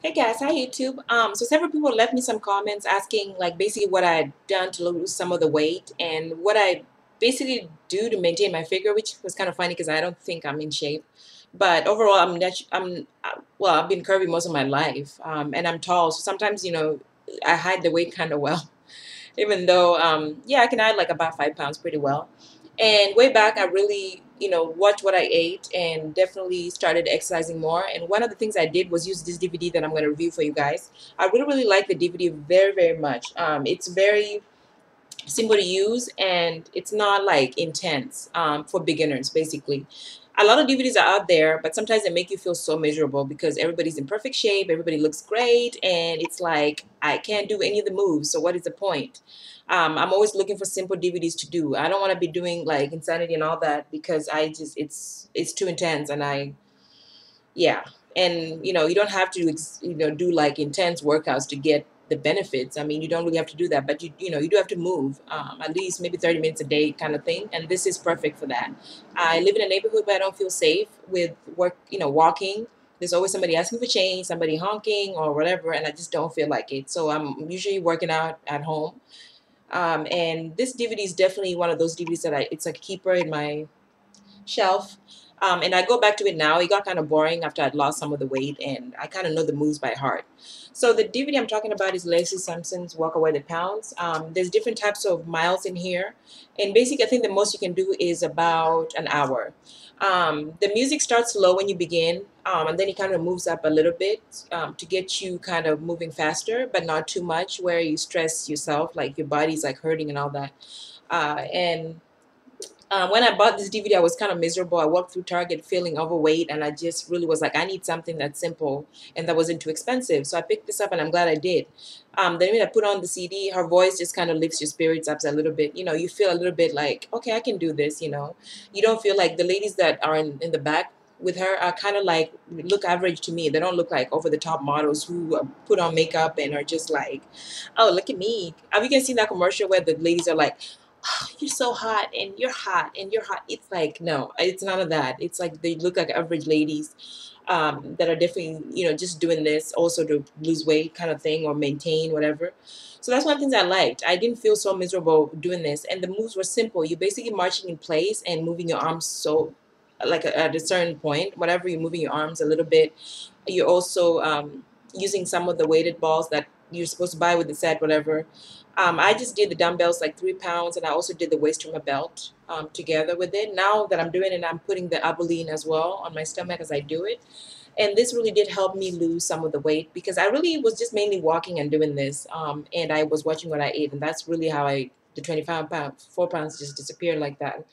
Hey guys, hi YouTube. So several people left me some comments asking like basically what I had done to lose some of the weight and what I basically do to maintain my figure, which was kind of funny because I don't think I'm in shape. But overall, I've been curvy most of my life, and I'm tall. So sometimes, you know, I hide the weight kind of well, even though, yeah, I can hide like about 5 pounds pretty well. And way back, I really, you know, watched what I ate and definitely started exercising more. And one of the things I did was use this DVD that I'm going to review for you guys. I really, really like the DVD very, very much. It's very simple to use and it's not like intense for beginners, basically. A lot of DVDs are out there, but sometimes they make you feel so miserable because everybody's in perfect shape, everybody looks great, and it's like, I can't do any of the moves, so what is the point? I'm always looking for simple DVDs to do. I don't want to be doing like Insanity and all that because I just, it's too intense, and yeah. And, you know, you don't have to, you know, do like intense workouts to get the benefits. I mean, you don't really have to do that, but you know, you do have to move at least maybe 30 minutes a day kind of thing, and this is perfect for that. I live in a neighborhood where I don't feel safe with walking. There's always somebody asking for change, somebody honking or whatever, and I just don't feel like it. So I'm usually working out at home, and this DVD is definitely one of those DVDs that it's a keeper in my shelf. And I go back to it now. It got kind of boring after I'd lost some of the weight, and I kind of know the moves by heart. So the DVD I'm talking about is Leslie Sansome's Walk Away the Pounds. There's different types of miles in here. And basically, I think the most you can do is about an hour. The music starts low when you begin, and then it kind of moves up a little bit to get you kind of moving faster, but not too much where you stress yourself, like your body's like hurting and all that. When I bought this DVD, I was kind of miserable. I walked through Target feeling overweight, and I just really was like, I need something that's simple and that wasn't too expensive. So I picked this up, and I'm glad I did. The minute I put on the CD, her voice just kind of lifts your spirits up a little bit. You know, you feel a little bit like, okay, I can do this, you know. You don't feel like the ladies that are in the back with her are kind of like, look average to me. They don't look like over-the-top models who put on makeup and are just like, oh, look at me. Have you guys seen that commercial where the ladies are like, oh, you're so hot, and you're hot, and you're hot? It's like, no, it's none of that. It's like they look like average ladies that are definitely, you know, just doing this also to lose weight kind of thing or maintain whatever. So that's one of the things I liked. I didn't feel so miserable doing this, and the moves were simple. You're basically marching in place and moving your arms so, like at a certain point, whatever, you're moving your arms a little bit. You're also using some of the weighted balls that you're supposed to buy with the set, whatever. I just did the dumbbells, like 3 pounds, and I also did the waist from a belt together with it. Now that I'm doing it, I'm putting the abilene as well on my stomach as I do it. And this really did help me lose some of the weight because I really was just mainly walking and doing this, and I was watching what I ate, and that's really how the 4 pounds just disappeared like that.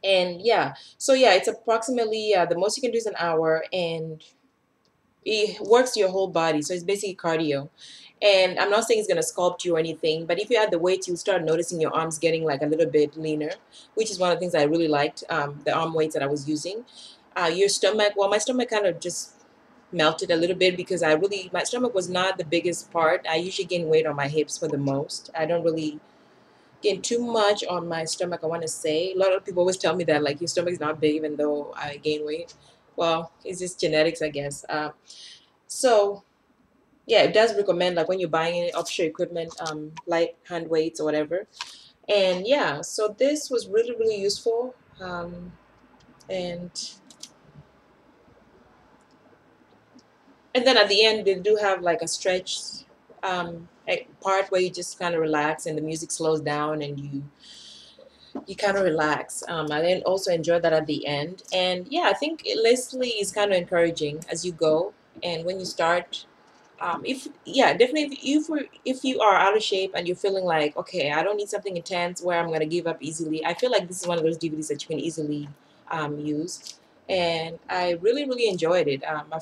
And yeah, so yeah, it's approximately, the most you can do is an hour, and it works your whole body, so it's basically cardio. And I'm not saying it's going to sculpt you or anything, but if you add the weight, you'll start noticing your arms getting like a little bit leaner, which is one of the things I really liked, the arm weights that I was using. Your stomach, well, my stomach kind of just melted a little bit because my stomach was not the biggest part. I usually gain weight on my hips for the most. I don't really gain too much on my stomach, I want to say. A lot of people always tell me that, like, your stomach is not big even though I gain weight. Well, it's just genetics, I guess. So, yeah, it does recommend, like, when you're buying any offshore equipment, light hand weights or whatever. And, yeah, so this was really, really useful. And then at the end, they do have, like, a stretch part where you just kind of relax and the music slows down and you kind of relax. I then also enjoy that at the end. And yeah, I think Leslie is kind of encouraging as you go and when you start. Definitely if you are out of shape and you're feeling like, okay, I don't need something intense where I'm going to give up easily, I feel like this is one of those DVDs that you can easily use. And I really, really enjoyed it. The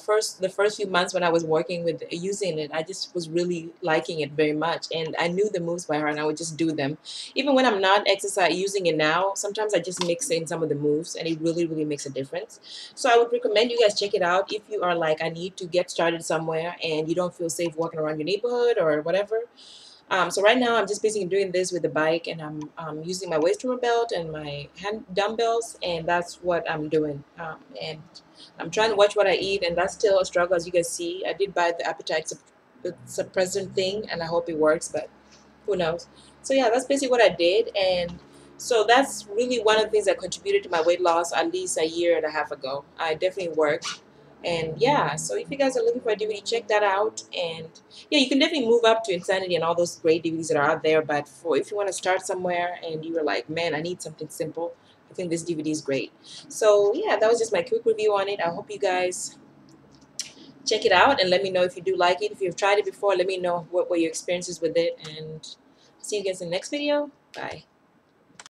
first few months when I was working with using it, I just was really liking it very much. And I knew the moves by heart, and I would just do them. Even when I'm not exercising using it now, sometimes I just mix in some of the moves, and it really, really makes a difference. So I would recommend you guys check it out if you are like, I need to get started somewhere, and you don't feel safe walking around your neighborhood or whatever. So right now I'm just basically doing this with the bike, and I'm using my waist roller belt and my hand dumbbells, and that's what I'm doing. And I'm trying to watch what I eat, and that's still a struggle, as you can see. I did buy the appetite suppressant thing, and I hope it works, but who knows. So yeah, that's basically what I did, and so that's really one of the things that contributed to my weight loss at least a year and a half ago. I definitely worked. And yeah, so if you guys are looking for a DVD, check that out. And yeah, you can definitely move up to Insanity and all those great DVDs that are out there. But for if you want to start somewhere and you're like, man, I need something simple, I think this DVD is great. So yeah, that was just my quick review on it. I hope you guys check it out and let me know if you do like it. If you've tried it before, let me know what were your experiences with it. And see you guys in the next video. Bye.